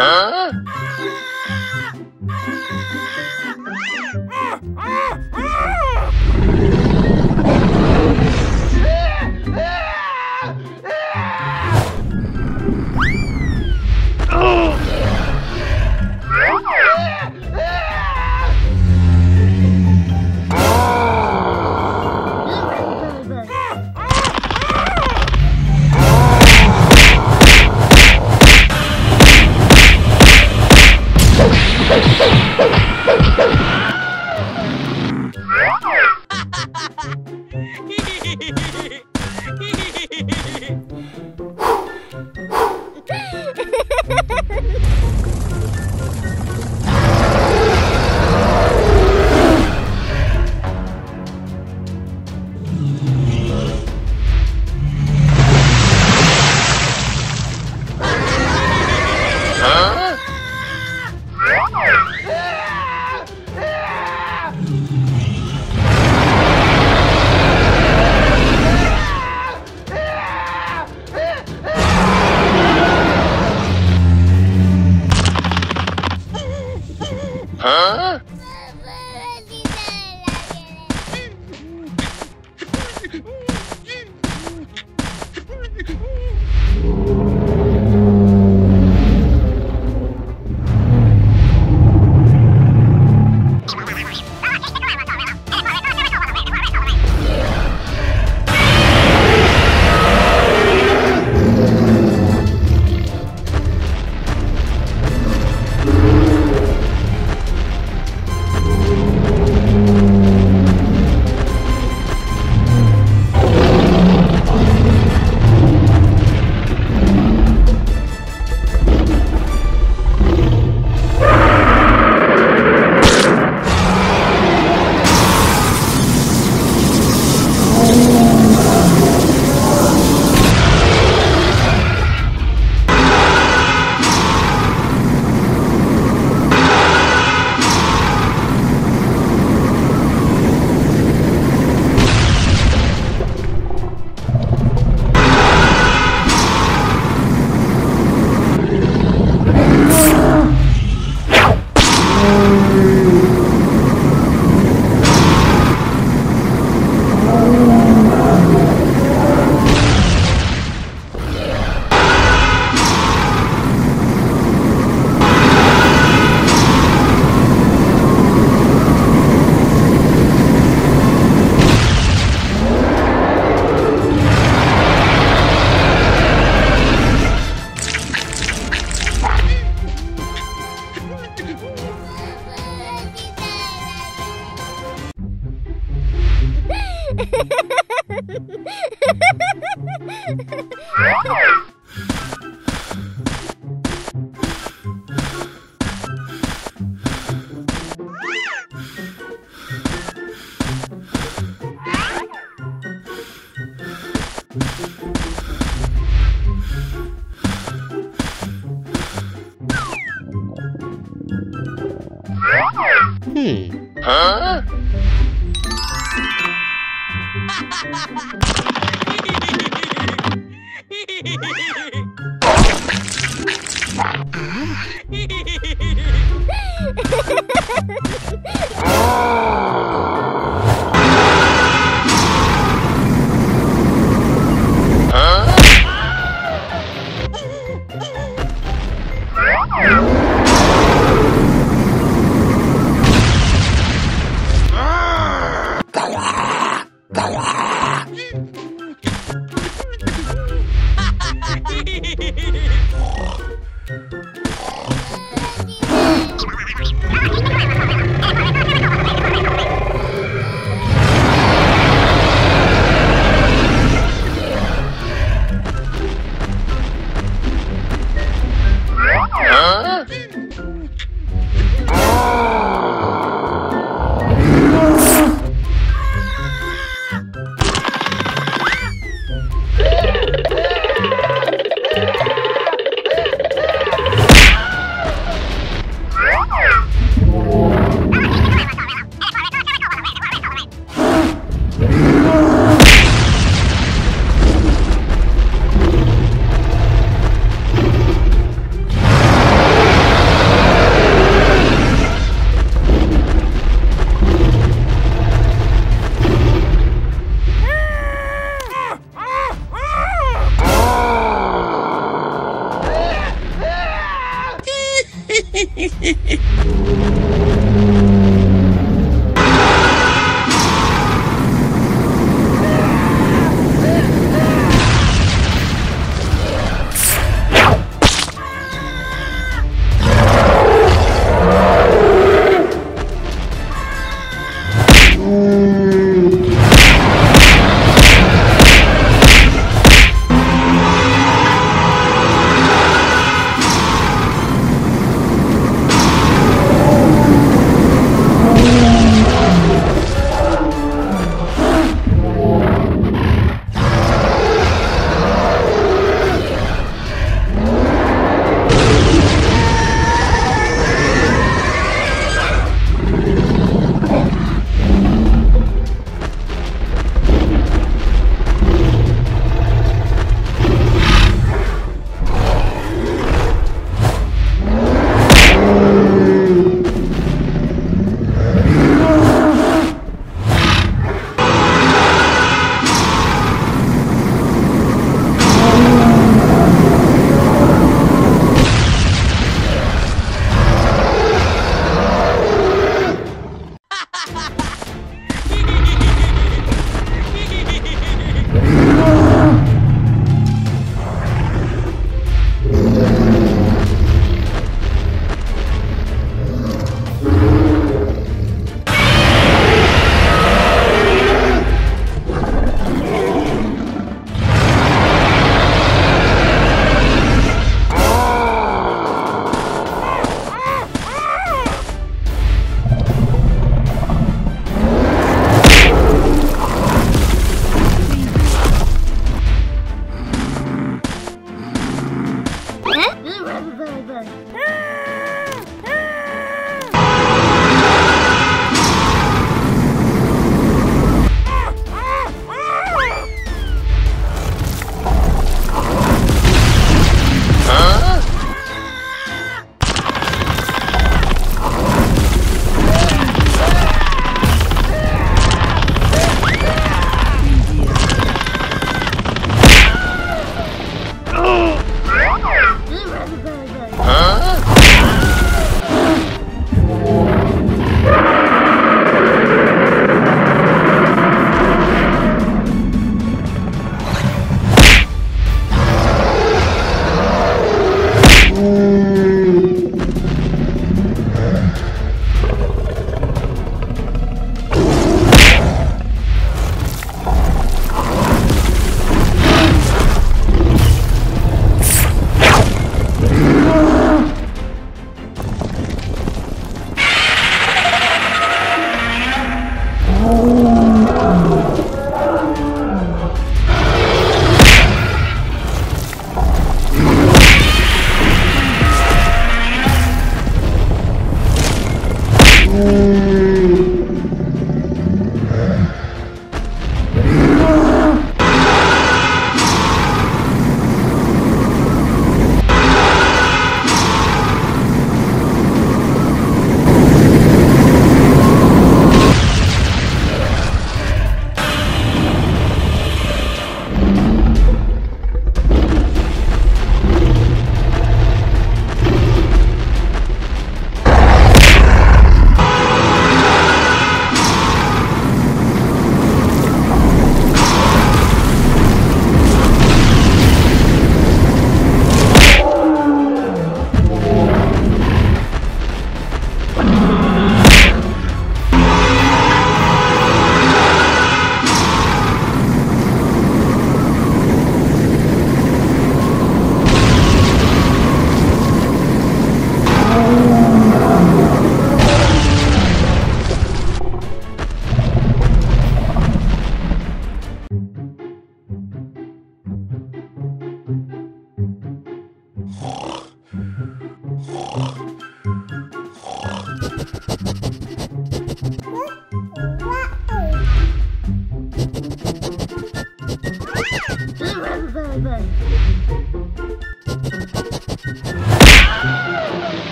Huh? Huh?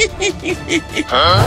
Huh? Huh?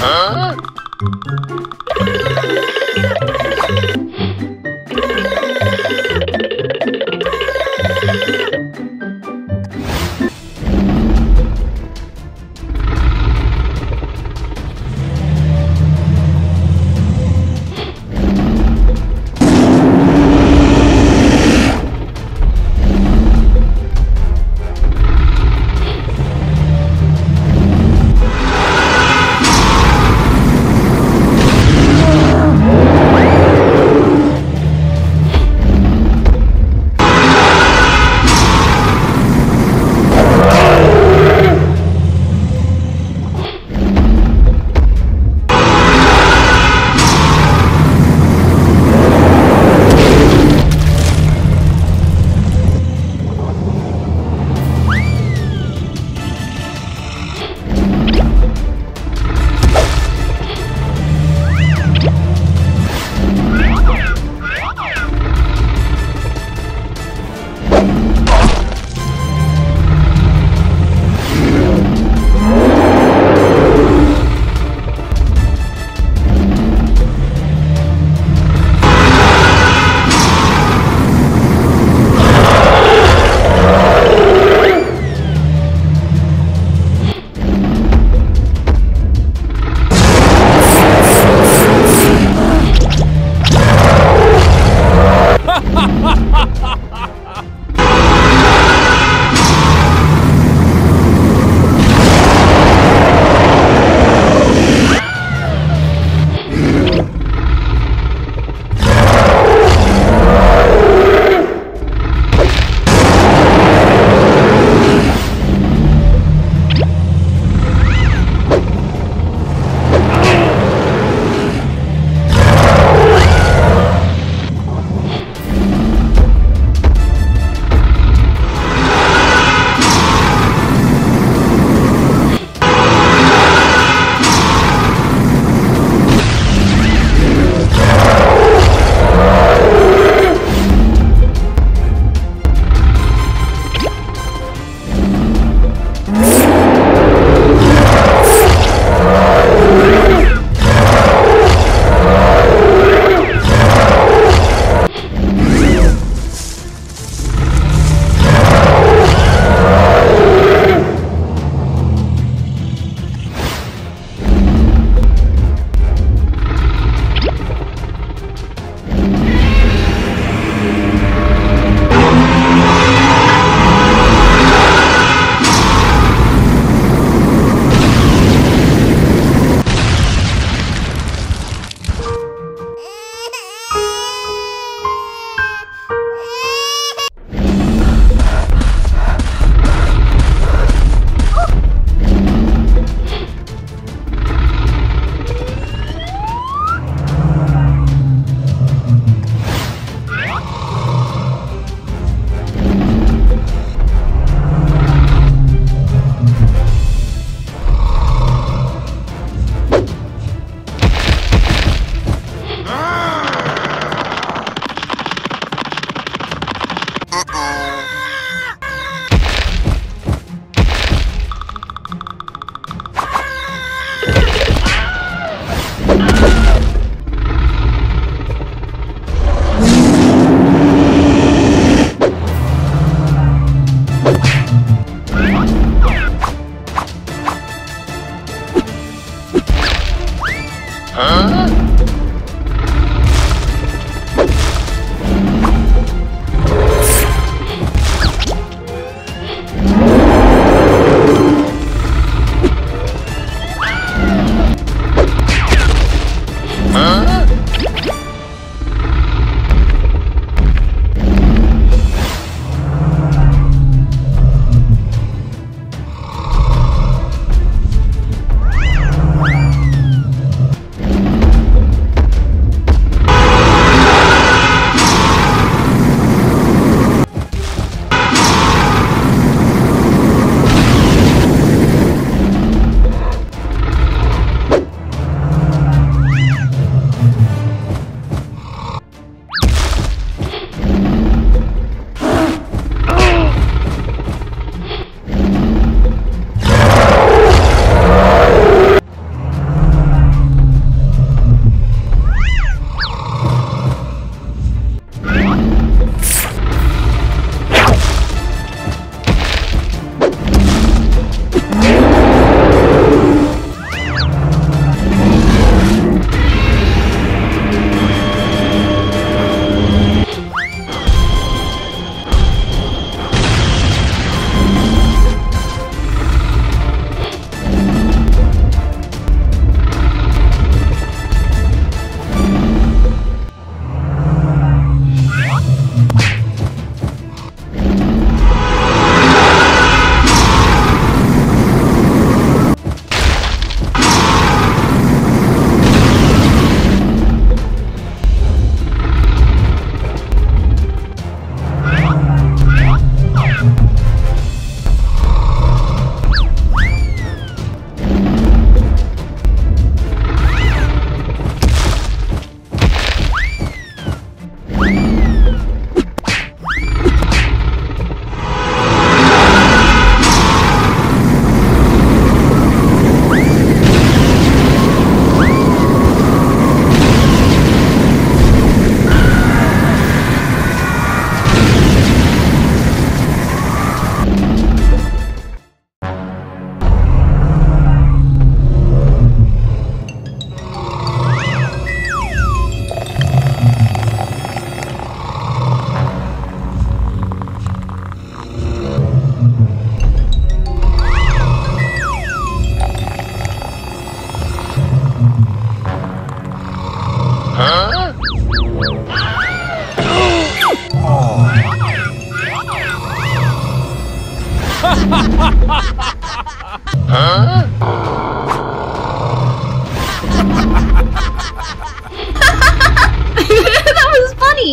Huh? That was funny.